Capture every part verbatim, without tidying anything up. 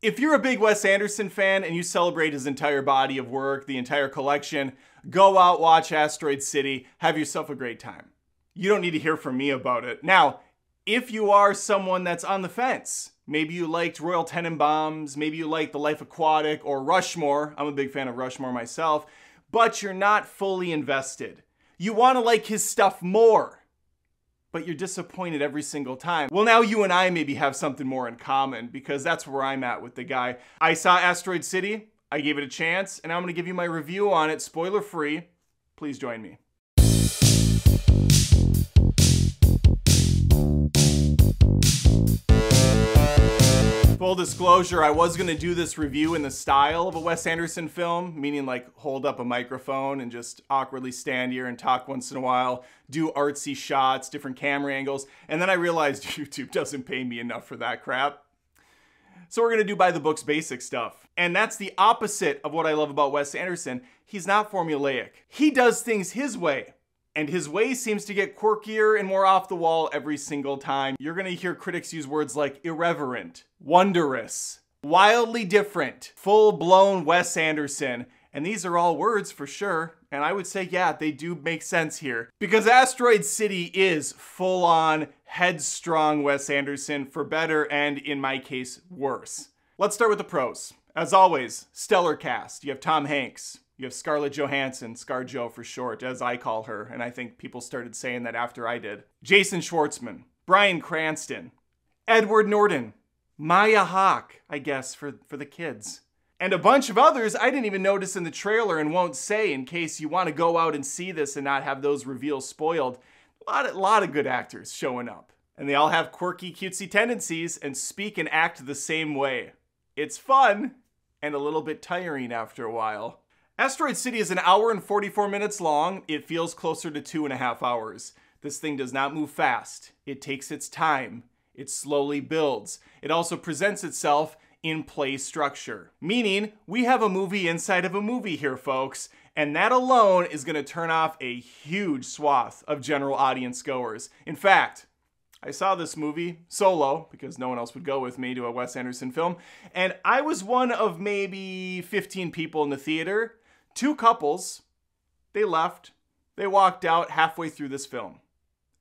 If you're a big Wes Anderson fan and you celebrate his entire body of work, the entire collection, go out, watch Asteroid City, have yourself a great time. You don't need to hear from me about it. Now, if you are someone that's on the fence, maybe you liked Royal Tenenbaums, maybe you liked The Life Aquatic or Rushmore, I'm a big fan of Rushmore myself, but you're not fully invested. You want to like his stuff more, but you're disappointed every single time. Well, now you and I maybe have something more in common, because that's where I'm at with the guy. I saw Asteroid City, I gave it a chance, and I'm gonna give you my review on it, spoiler free. Please join me. Full disclosure, I was gonna do this review in the style of a Wes Anderson film, meaning like hold up a microphone and just awkwardly stand here and talk once in a while, do artsy shots, different camera angles, and then I realized YouTube doesn't pay me enough for that crap. So we're gonna do by the books basic stuff. And that's the opposite of what I love about Wes Anderson. He's not formulaic. He does things his way. And his way seems to get quirkier and more off the wall every single time. You're gonna hear critics use words like irreverent, wondrous, wildly different, full-blown Wes Anderson. And these are all words for sure. And I would say, yeah, they do make sense here. Because Asteroid City is full-on, headstrong Wes Anderson, for better and, in my case, worse. Let's start with the pros. As always, stellar cast. You have Tom Hanks. You have Scarlett Johansson, ScarJo for short, as I call her, and I think people started saying that after I did. Jason Schwartzman, Brian Cranston, Edward Norton, Maya Hawke, I guess, for, for the kids. And a bunch of others I didn't even notice in the trailer and won't say in case you want to go out and see this and not have those reveals spoiled. A lot, a lot of good actors showing up. And they all have quirky, cutesy tendencies and speak and act the same way. It's fun and a little bit tiring after a while. Asteroid City is an hour and forty-four minutes long. It feels closer to two and a half hours. This thing does not move fast. It takes its time. It slowly builds. It also presents itself in play structure. Meaning, we have a movie inside of a movie here, folks. And that alone is gonna turn off a huge swath of general audience goers. In fact, I saw this movie solo, because no one else would go with me to a Wes Anderson film, and I was one of maybe fifteen people in the theater. Two couples, they left, they walked out halfway through this film.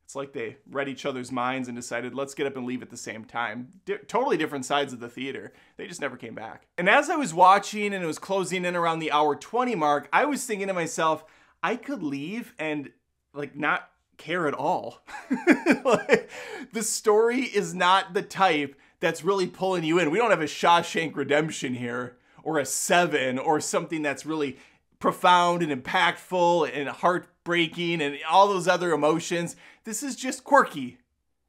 It's like they read each other's minds and decided, let's get up and leave at the same time. Di- totally different sides of the theater. They just never came back. And as I was watching and it was closing in around the hour twenty mark, I was thinking to myself, I could leave and like not care at all. Like, the story is not the type that's really pulling you in. We don't have a Shawshank Redemption here, or a Seven, or something that's really profound and impactful and heartbreaking and all those other emotions. This is just quirky.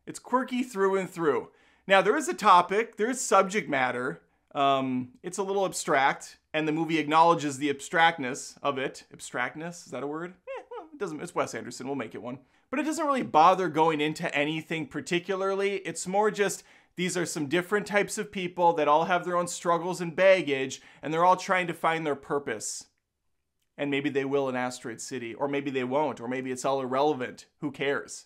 It's quirky through and through. Now, there is a topic, there is subject matter. Um, it's a little abstract, and the movie acknowledges the abstractness of it. Abstractness, is that a word? Eh, well, it doesn't, it's Wes Anderson, we'll make it one. But it doesn't really bother going into anything particularly. It's more just, these are some different types of people that all have their own struggles and baggage, and they're all trying to find their purpose. And maybe they will in Asteroid City, or maybe they won't, or maybe it's all irrelevant. Who cares?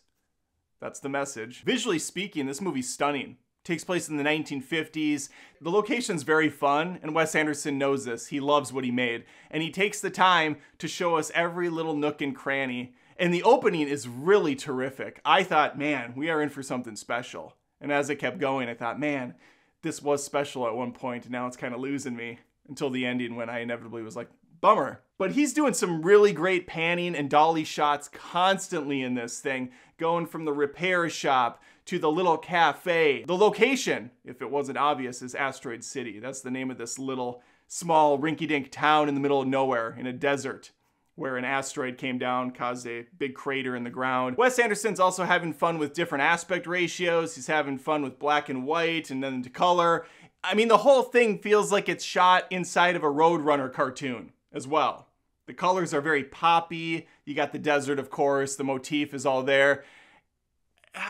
That's the message. Visually speaking, this movie's stunning. It takes place in the nineteen fifties. The location's very fun, and Wes Anderson knows this. He loves what he made. And he takes the time to show us every little nook and cranny. And the opening is really terrific. I thought, man, we are in for something special. And as it kept going, I thought, man, this was special at one point, and now it's kind of losing me, until the ending when I inevitably was like, bummer. But he's doing some really great panning and dolly shots constantly in this thing, going from the repair shop to the little cafe. The location, if it wasn't obvious, is Asteroid City. That's the name of this little, small, rinky-dink town in the middle of nowhere, in a desert, where an asteroid came down, caused a big crater in the ground. Wes Anderson's also having fun with different aspect ratios. He's having fun with black and white and then to color. I mean, the whole thing feels like it's shot inside of a Roadrunner cartoon as well. The colors are very poppy. You got the desert, of course. The motif is all there.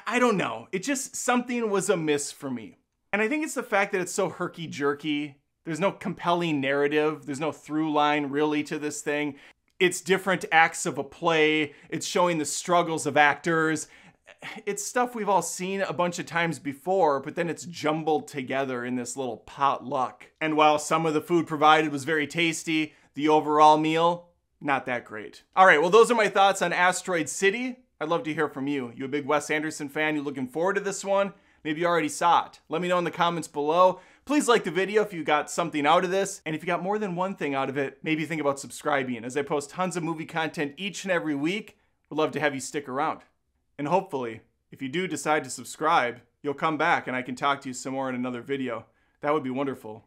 I don't know. It just, something was amiss for me. And I think it's the fact that it's so herky-jerky. There's no compelling narrative. There's no through line really to this thing. It's different acts of a play. It's showing the struggles of actors. it's stuff we've all seen a bunch of times before, but then it's jumbled together in this little potluck. And while some of the food provided was very tasty, the overall meal, not that great. All right, well, those are my thoughts on Asteroid City. I'd love to hear from you. You a big Wes Anderson fan? You looking forward to this one? Maybe you already saw it. Let me know in the comments below. Please like the video if you got something out of this. And if you got more than one thing out of it, maybe think about subscribing, as I post tons of movie content each and every week. Would love to have you stick around. And hopefully, if you do decide to subscribe, you'll come back and I can talk to you some more in another video. That would be wonderful.